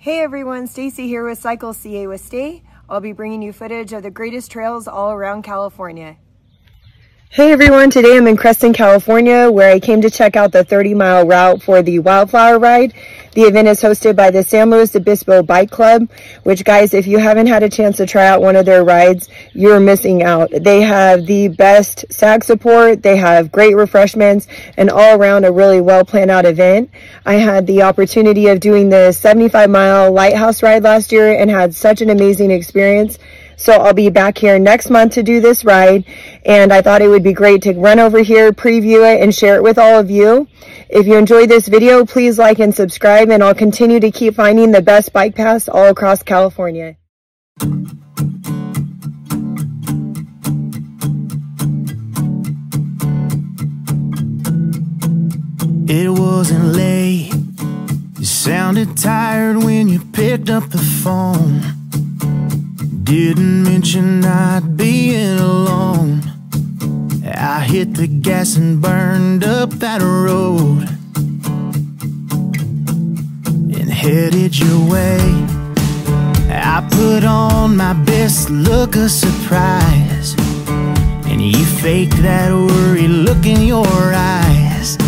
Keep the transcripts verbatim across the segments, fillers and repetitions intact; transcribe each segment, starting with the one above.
Hey everyone, Stacy here with Cycle C A with Stay. I'll be bringing you footage of the greatest trails all around California. Hey everyone, today I'm in Creston, California, where I came to check out the thirty mile route for the Wildflower Ride. The event is hosted by the San Luis Obispo Bike Club, which guys, if you haven't had a chance to try out one of their rides, you're missing out. They have the best sack support, they have great refreshments, and all around a really well planned out event. I had the opportunity of doing the seventy-five mile Lighthouse ride last year and had such an amazing experience. So I'll be back here next month to do this ride, and I thought it would be great to run over here, preview it, and share it with all of you. If you enjoyed this video, please like and subscribe, and I'll continue to keep finding the best bike paths all across California. It wasn't late. You sounded tired when you picked up the phone. Didn't mention not being alone. I hit the gas and burned up that road and headed your way. I put on my best look of surprise, and you faked that worried look in your eyes.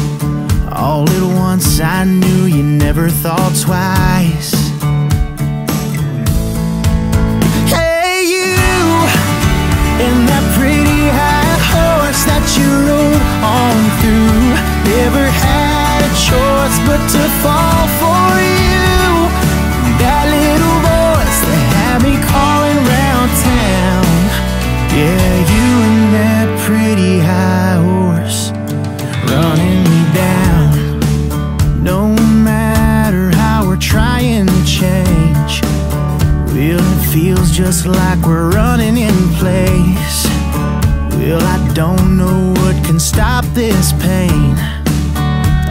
All at once I knew you never thought twice. Feels just like we're running in place. Well, I don't know what can stop this pain.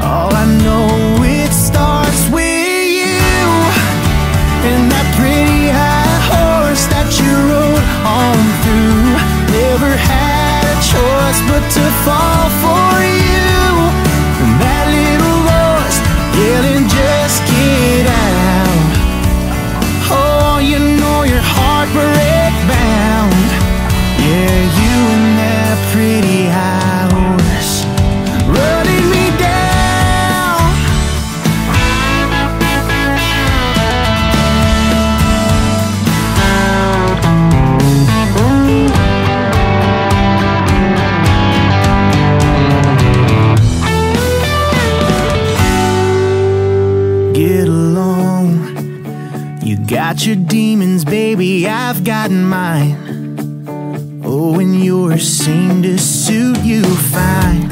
All I know, it starts with you and that pretty high horse that you rode on through. Never had a choice but to fall for you. And that little voice yelling, just get out. Oh, you know heartbreak bound. Yeah, you and that pretty high horse running me down. Get along. You got your demons, baby, I've got mine. Oh, and yours seem to suit you fine.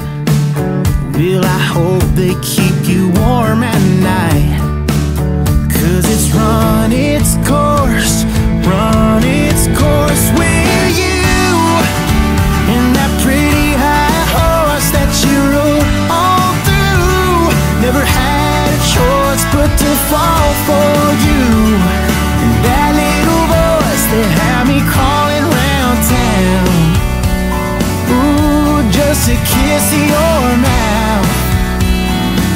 Well, I hope they keep you warm at night, 'cause it's run its course, run its course with you and that pretty high horse that you rode all through. Never had a choice but to fall for you. And that little voice that had me calling round town. Ooh, just a kiss in your mouth.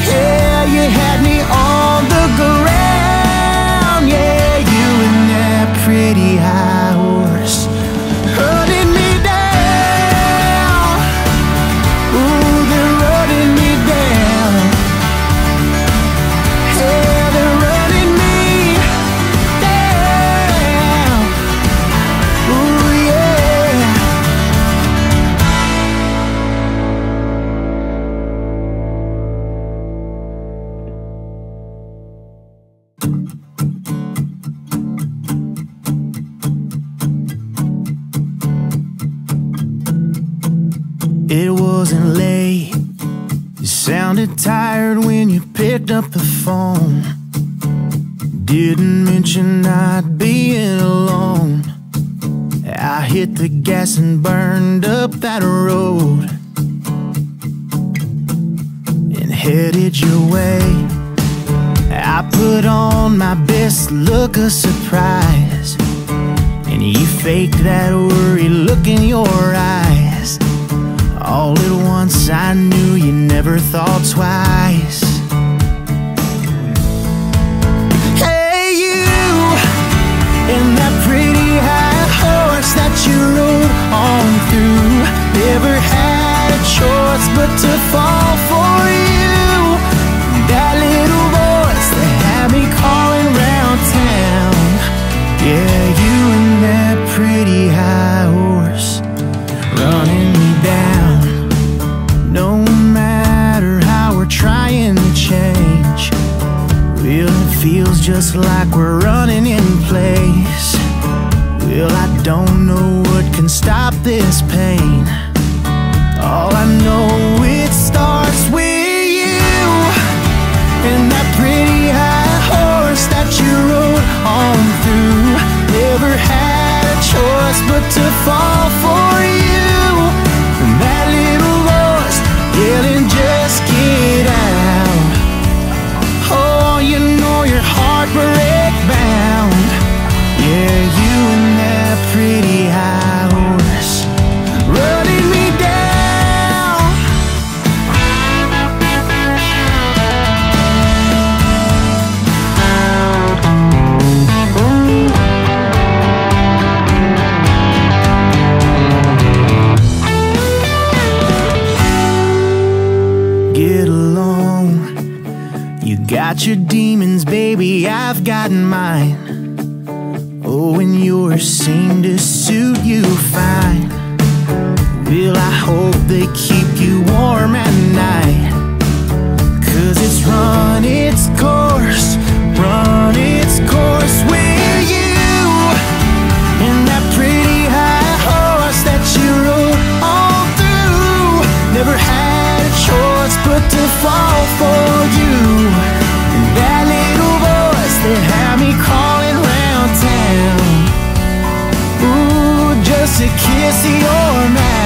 Yeah, you had me on the ground. Yeah, you and that pretty high horse running me down. Ooh, they're running me down. Yeah, they're running me . It wasn't late. You sounded tired when you picked up the phone. Didn't mention not being alone. I hit the gas and burned up that road and headed your way. I put on my best look of surprise, and you faked that worried look in your eyes. All at once I knew you never thought twice. Hey, you but to fall for you. That little voice that had me calling round town. Yeah, you and that pretty high horse running me down. No matter how we're trying to change, well, it feels just like we're running in place. Well, I don't know what can stop this pain. All I know, it starts with you and that pretty high horse that you rode on through. Never had a choice but to fall for you. And that little voice yelling, just get out. Oh, you know your heartbreak bound. Yeah, you and that pretty high horse running me down. Got your demons, baby, I've got mine. Oh, and yours seem to suit you fine. Well, I hope they keep you warm at night. Cause it's run its course, run its course with you. And that pretty high horse that you rode all through. Never had a choice but to fall for you. That little voice that had me calling round town. Ooh, just a kiss of your mouth.